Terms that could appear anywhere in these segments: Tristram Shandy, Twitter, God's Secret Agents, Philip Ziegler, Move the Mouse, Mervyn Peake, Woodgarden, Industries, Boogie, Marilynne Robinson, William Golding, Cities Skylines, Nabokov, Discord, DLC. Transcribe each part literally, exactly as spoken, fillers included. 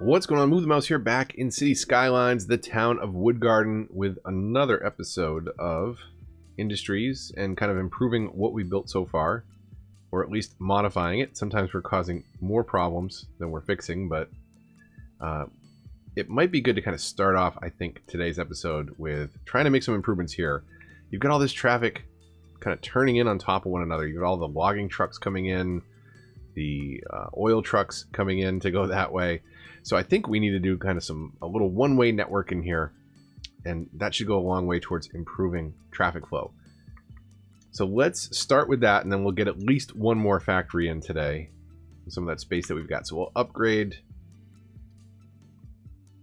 What's going on? Move the Mouse here, back in Cities Skylines, the town of Woodgarden, with another episode of Industries and kind of improving what we built so far, or at least modifying it. Sometimes we're causing more problems than we're fixing, but uh, it might be good to kind of start off, I think, today's episode with trying to make some improvements here. You've got all this traffic kind of turning in on top of one another. You've got all the logging trucks coming in, the uh, oil trucks coming in to go that way. So I think we need to do kind of some a little one-way network in here, and that should go a long way towards improving traffic flow. So let's start with that, and then we'll get at least one more factory in today, some of that space that we've got. So we'll upgrade.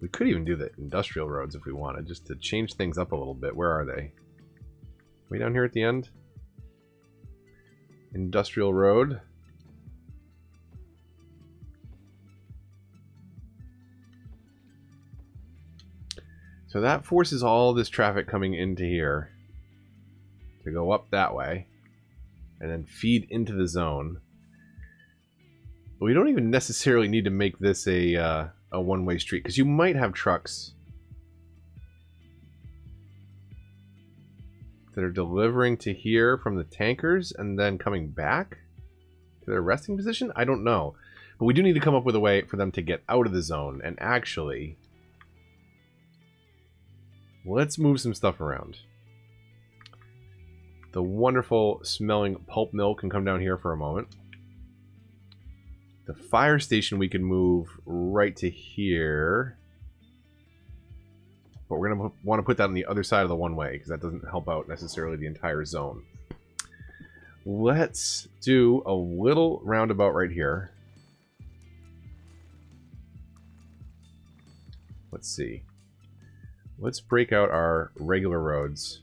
We could even do the industrial roads if we wanted, just to change things up a little bit. Where are they? Way down here at the end? Industrial road. So that forces all this traffic coming into here to go up that way and then feed into the zone. But we don't even necessarily need to make this a, uh, a one-way street, because you might have trucks that are delivering to here from the tankers and then coming back to their resting position. I don't know. But we do need to come up with a way for them to get out of the zone and actually... let's move some stuff around. The wonderful smelling pulp mill can come down here for a moment. The fire station we can move right to here. But we're going to want to put that on the other side of the one-way, because that doesn't help out necessarily the entire zone. Let's do a little roundabout right here. Let's see. Let's break out our regular roads.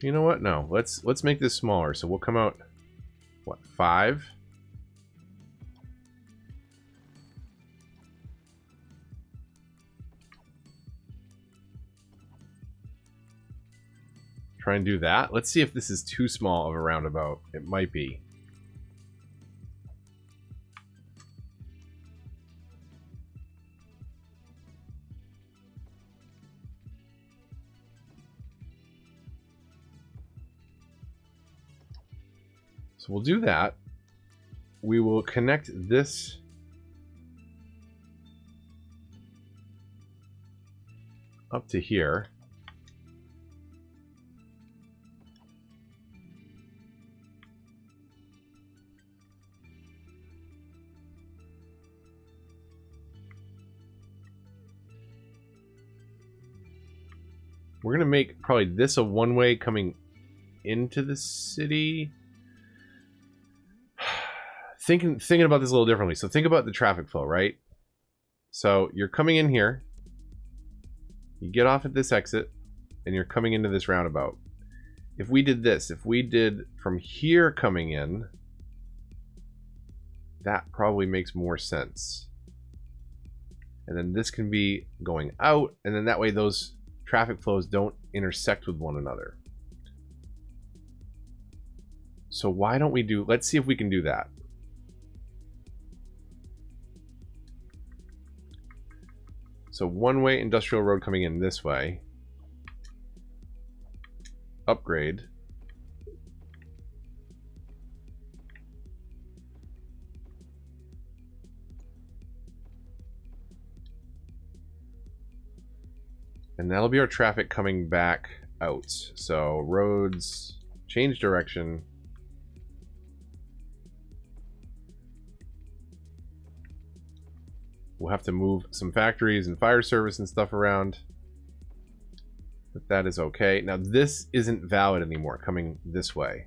You know what? No, let's let's make this smaller. So we'll come out, what, five? Try and do that. Let's see if this is too small of a roundabout. It might be. So we'll do that. We will connect this up to here. We're going to make probably this a one-way coming into the city. Thinking, thinking about this a little differently. So think about the traffic flow, right? So you're coming in here. You get off at this exit, and you're coming into this roundabout. If we did this, if we did from here coming in, that probably makes more sense. And then this can be going out, and then that way those... traffic flows don't intersect with one another. So why don't we do, let's see if we can do that. So one-way industrial road coming in this way. Upgrade. And that'll be our traffic coming back out. So roads, change direction. We'll have to move some factories and fire service and stuff around. But that is okay. Now this isn't valid anymore, coming this way.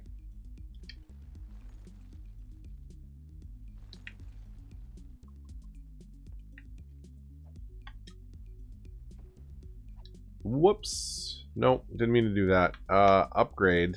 Whoops. Nope, didn't mean to do that. Uh, upgrade.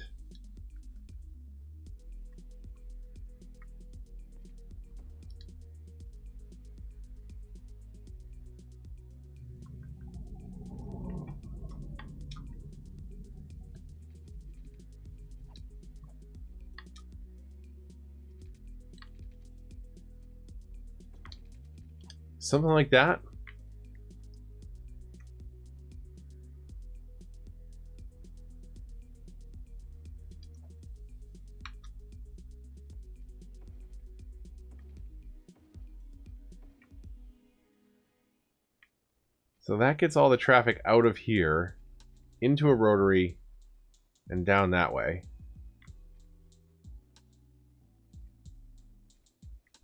something like that. So that gets all the traffic out of here into a rotary and down that way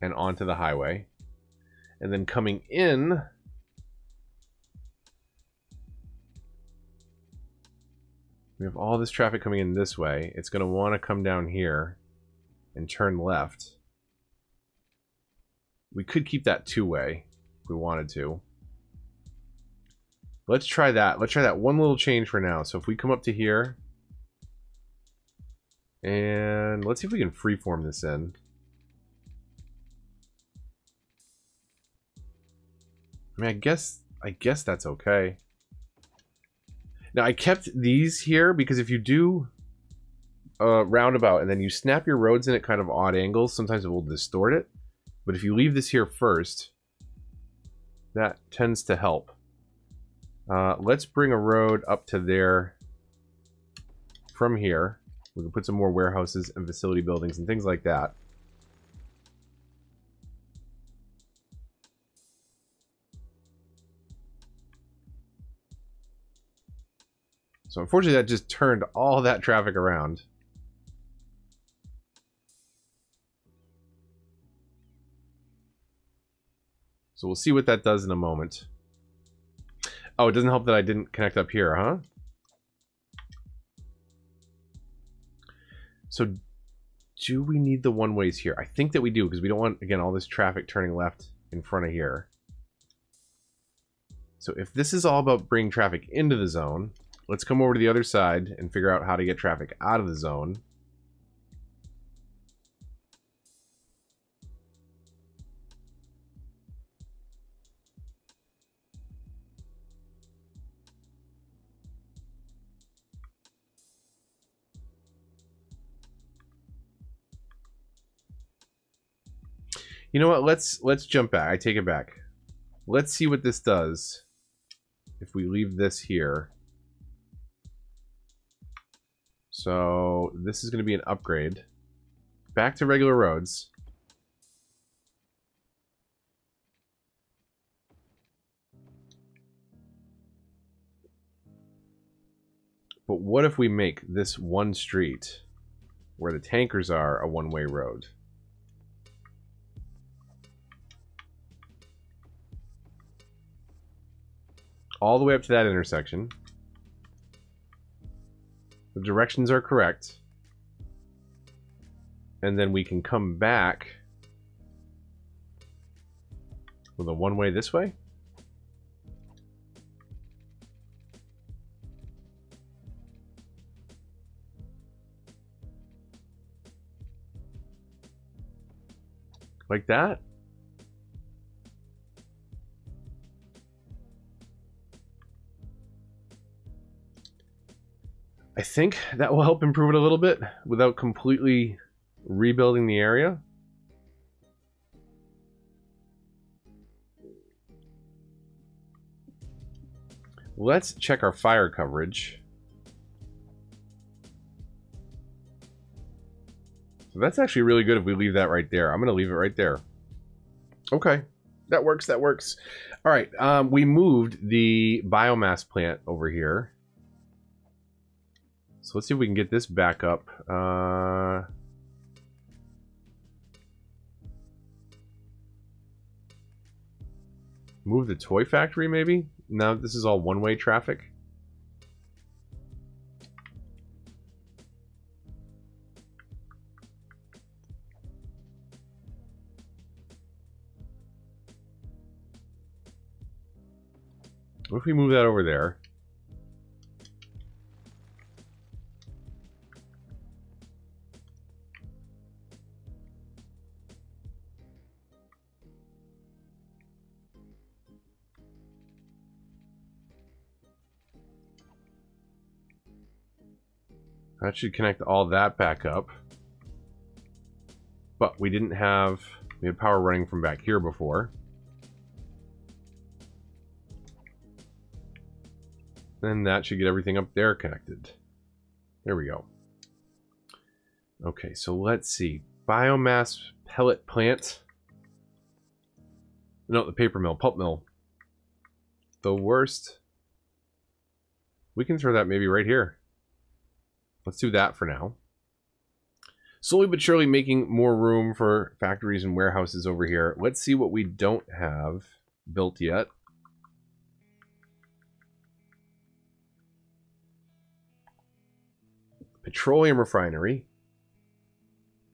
and onto the highway, and then coming in we have all this traffic coming in this way. It's going to want to come down here and turn left. We could keep that two-way if we wanted to. Let's try that. Let's try that one little change for now. So if we come up to here, and let's see if we can freeform this in. I mean, I guess, I guess that's okay. Now I kept these here because if you do a roundabout and then you snap your roads in at kind of odd angles, sometimes it will distort it. But if you leave this here first, that tends to help. Uh, let's bring a road up to there from here. We can put some more warehouses and facility buildings and things like that. So unfortunately, that just turned all that traffic around. So we'll see what that does in a moment. Oh, it doesn't help that I didn't connect up here, huh? So do we need the one-ways here? I think that we do, because we don't want, again, all this traffic turning left in front of here. So if this is all about bringing traffic into the zone, let's come over to the other side and figure out how to get traffic out of the zone. You know what? Let's let's jump back. I take it back. Let's see what this does if we leave this here. So this is going to be an upgrade. Back to regular roads. But what if we make this one street where the tankers are a one-way road? All the way up to that intersection. The directions are correct. And then we can come back with a one-way this way. Like that. I think that will help improve it a little bit without completely rebuilding the area. Let's check our fire coverage. So that's actually really good if we leave that right there. I'm going to leave it right there. Okay, that works, that works. All right, um, we moved the biomass plant over here. So let's see if we can get this back up. Uh, move the toy factory, maybe? Now this is all one-way traffic. What if we move that over there? That should connect all that back up. But we didn't have, we had power running from back here before. Then that should get everything up there connected. There we go. Okay, so let's see. Biomass pellet plant. No, the paper mill, pulp mill. The worst. We can throw that maybe right here. Let's do that for now. Slowly but surely making more room for factories and warehouses over here. Let's see what we don't have built yet. Petroleum refinery.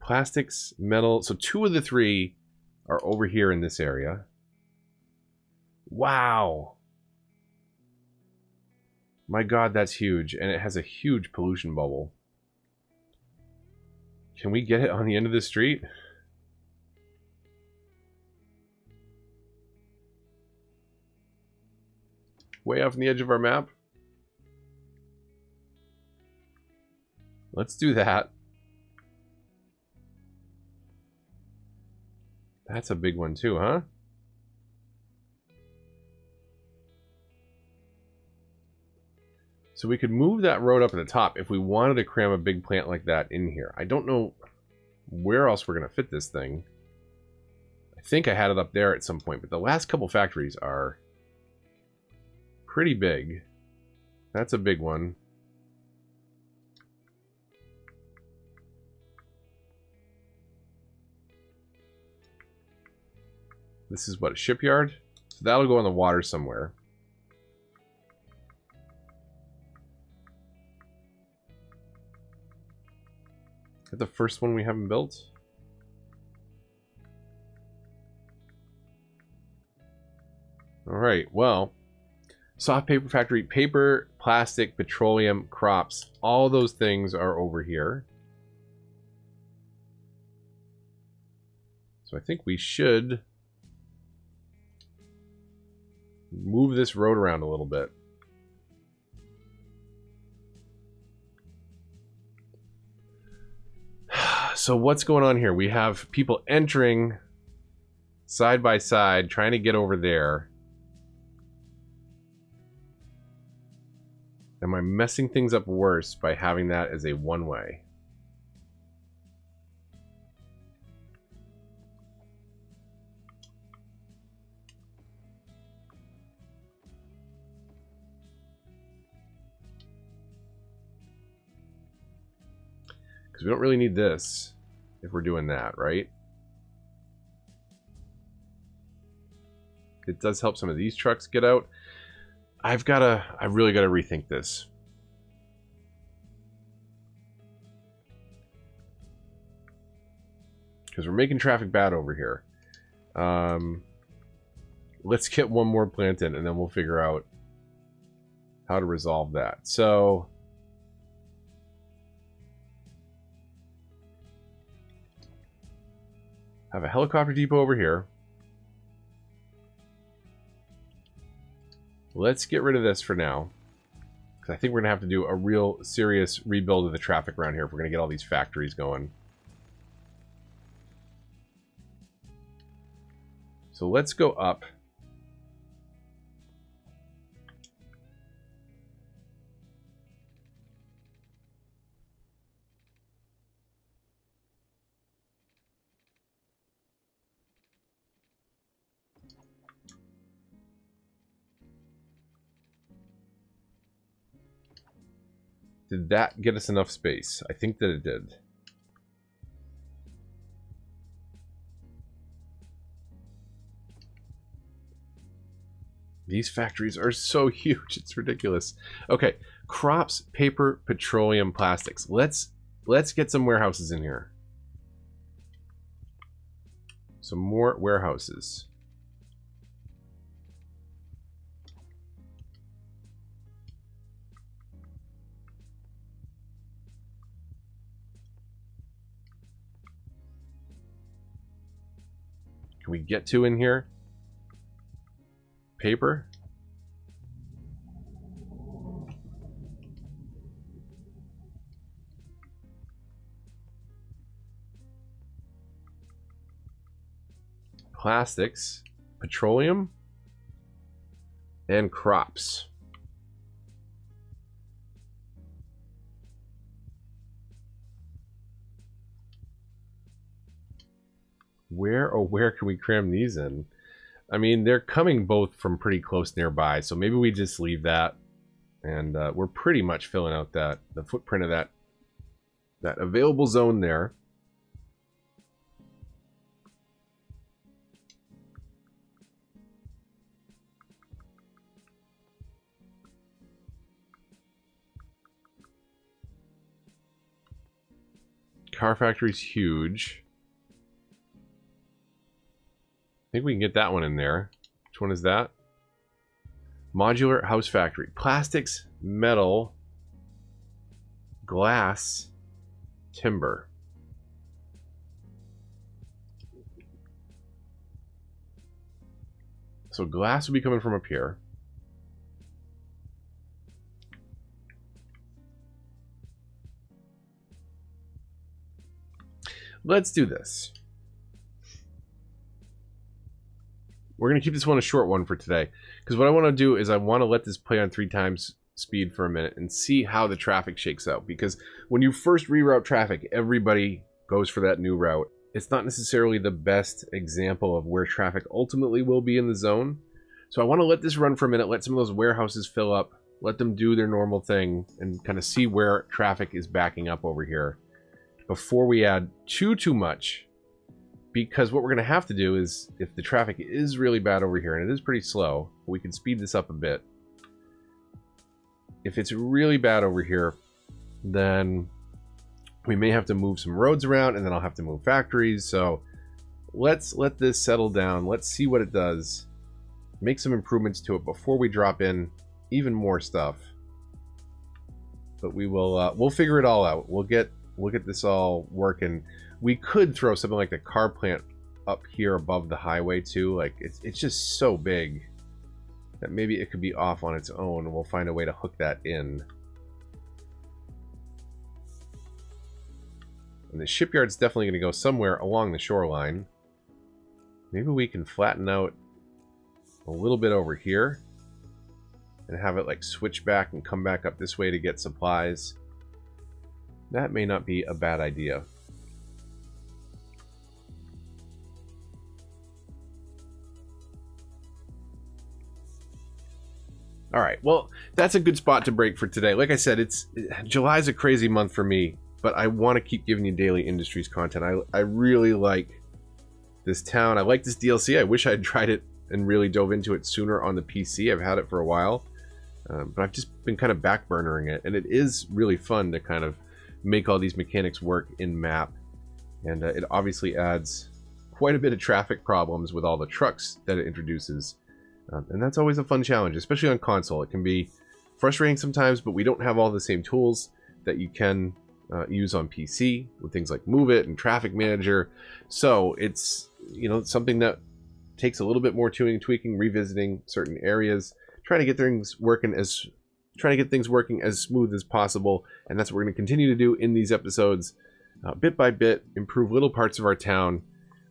Plastics, metal. So two of the three are over here in this area. Wow. My God, that's huge. And it has a huge pollution bubble. Can we get it on the end of the street? Way off on the edge of our map. Let's do that. That's a big one too, huh? So we could move that road up at the top if we wanted to cram a big plant like that in here. I don't know where else we're going to fit this thing. I think I had it up there at some point, but the last couple factories are pretty big. That's a big one. This is what, a shipyard? So that'll go on the water somewhere. Is that the first one we haven't built? Alright, well. Soft paper factory, paper, plastic, petroleum, crops. All those things are over here. So I think we should move this road around a little bit. So what's going on here? We have people entering side by side, trying to get over there. Am I messing things up worse by having that as a one-way? Because we don't really need this if we're doing that, right? It does help some of these trucks get out. I've got to, I really got to rethink this. Because we're making traffic bad over here. Um, let's get one more plant in and then we'll figure out how to resolve that. So have a helicopter depot over here. Let's get rid of this for now, because I think we're gonna have to do a real serious rebuild of the traffic around here if we're gonna get all these factories going. So let's go up. Did that get us enough space? I think that it did. These factories are so huge, it's ridiculous. Okay, crops, paper, petroleum, plastics. Let's let's get some warehouses in here. Some more warehouses. Can we get two in here? Paper? Plastics, petroleum, and crops. where or oh, where can we cram these in? I mean, they're coming both from pretty close nearby, so maybe we just leave that. And uh, we're pretty much filling out that the footprint of that that available zone there. Car factory's huge. I think we can get that one in there. Which one is that? Modular house factory. Plastics, metal, glass, timber. So glass would be coming from up here. Let's do this. We're going to keep this one a short one for today, because what I want to do is I want to let this play on three times speed for a minute and see how the traffic shakes out. Because when you first reroute traffic, everybody goes for that new route. It's not necessarily the best example of where traffic ultimately will be in the zone. So I want to let this run for a minute, let some of those warehouses fill up, let them do their normal thing, and kind of see where traffic is backing up over here before we add too, too much. Because what we're going to have to do is, if the traffic is really bad over here, and it is pretty slow, we can speed this up a bit. If it's really bad over here, then we may have to move some roads around, and then I'll have to move factories. So let's let this settle down. Let's see what it does. Make some improvements to it before we drop in even more stuff. But we will uh, we'll figure it all out. We'll get we'll get this all working. We could throw something like the car plant up here above the highway too. Like it's, it's just so big that maybe it could be off on its own. We'll find a way to hook that in. And the shipyard's definitely going to go somewhere along the shoreline. Maybe we can flatten out a little bit over here and have it like switch back and come back up this way to get supplies. That may not be a bad idea. All right, well, that's a good spot to break for today. Like I said, it's July's a crazy month for me, but I want to keep giving you daily Industries content. I, I really like this town. I like this D L C. I wish I had tried it and really dove into it sooner on the P C. I've had it for a while, um, but I've just been kind of backburnering it. And it is really fun to kind of make all these mechanics work in map. And uh, it obviously adds quite a bit of traffic problems with all the trucks that it introduces. Um, and that's always a fun challenge, especially on console. It can be frustrating sometimes, but we don't have all the same tools that you can uh, use on P C with things like Move It and Traffic Manager. So it's, you know, something that takes a little bit more tuning, tweaking, revisiting certain areas, trying to get things working as trying to get things working as smooth as possible. And that's what we're going to continue to do in these episodes, uh, bit by bit, improve little parts of our town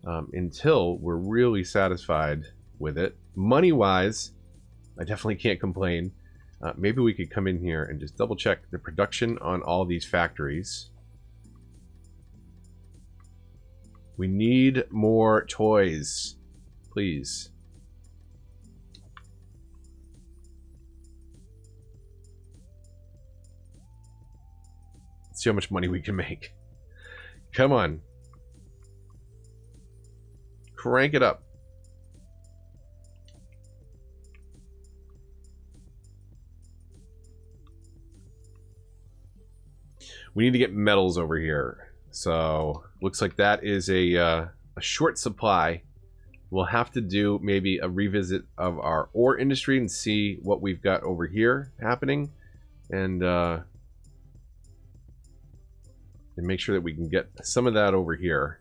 um, until we're really satisfied with it. Money wise, I definitely can't complain. Uh, maybe we could come in here and just double check the production on all these factories. We need more toys, please. Let's see how much money we can make. Come on. Crank it up. We need to get metals over here. So looks like that is a, uh, a short supply. We'll have to do maybe a revisit of our ore industry and see what we've got over here happening. And, uh, and make sure that we can get some of that over here.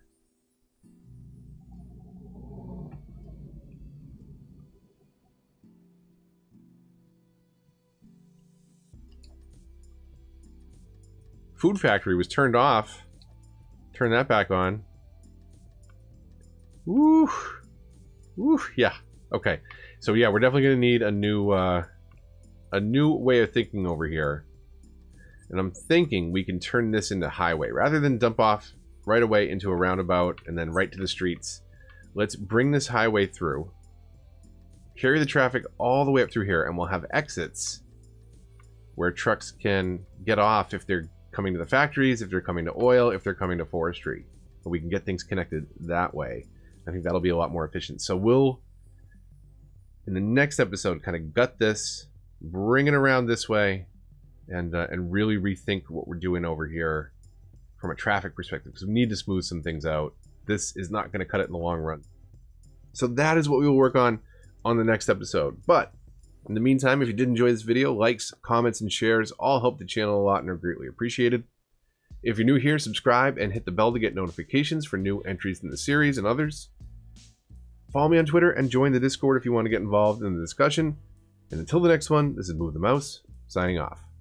Food factory was turned off. Turn that back on. Woo! Woo! Yeah. Okay. So yeah, we're definitely gonna need a new, uh, a new way of thinking over here. And I'm thinking we can turn this into highway rather than dump off right away into a roundabout and then right to the streets. Let's bring this highway through. Carry the traffic all the way up through here, and we'll have exits where trucks can get off if they're coming to the factories, if they're coming to oil, if they're coming to forestry. And we can get things connected that way. I think that'll be a lot more efficient. So we'll, in the next episode, kind of gut this, bring it around this way, and, uh, and really rethink what we're doing over here from a traffic perspective, because we need to smooth some things out. This is not going to cut it in the long run. So that is what we will work on on the next episode. But in the meantime, if you did enjoy this video, likes, comments, and shares all help the channel a lot and are greatly appreciated. If you're new here, subscribe and hit the bell to get notifications for new entries in the series and others. Follow me on Twitter and join the Discord if you want to get involved in the discussion. And until the next one, this is Move the Mouse, signing off.